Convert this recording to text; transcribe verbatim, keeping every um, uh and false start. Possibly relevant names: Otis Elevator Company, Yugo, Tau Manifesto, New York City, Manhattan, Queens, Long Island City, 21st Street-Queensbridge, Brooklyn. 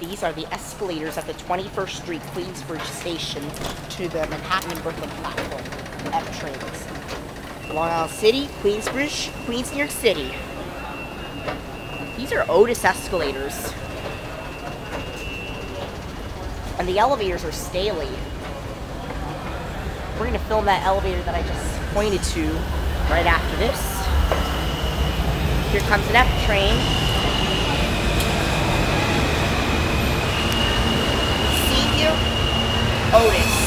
These are the escalators at the twenty-first Street Queensbridge station to the Manhattan and Brooklyn platform of trains. Long Island City, Queensbridge, Queens, New York City. These are Otis escalators. And the elevators are Staley. We're gonna film that elevator that I just pointed to right after this. Here comes an F train. See you, Otis.